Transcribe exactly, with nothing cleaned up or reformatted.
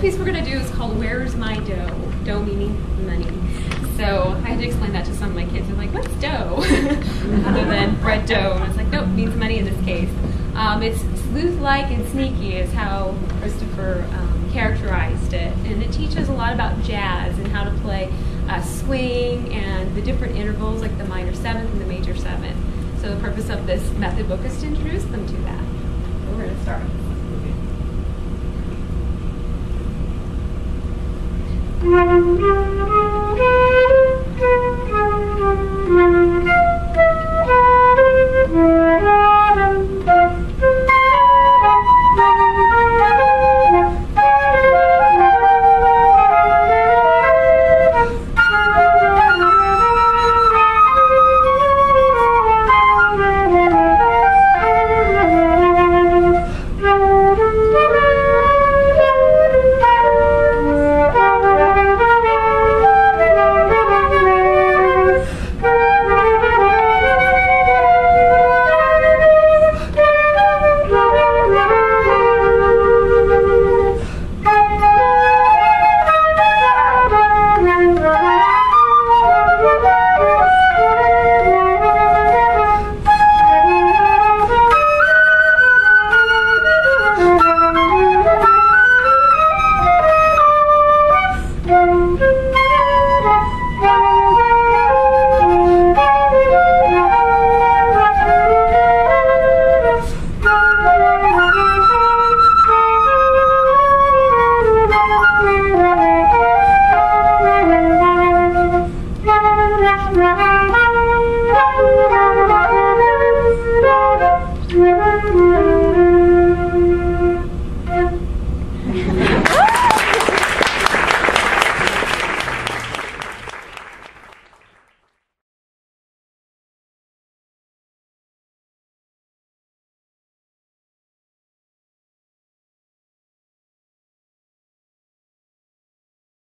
piece we're gonna do is called Where's My Dough? Dough meaning money. So I had to explain that to some of my kids. They're like, what's dough? Other than bread dough. And I was like, nope, means money in this case. Um, it's sleuth-like and sneaky is how Christopher um, characterized it. And it teaches a lot about jazz and how to play uh, swing and the different intervals like the minor seventh and the major seventh. So the purpose of this method book is to introduce them to that. So we're gonna start. Thank you.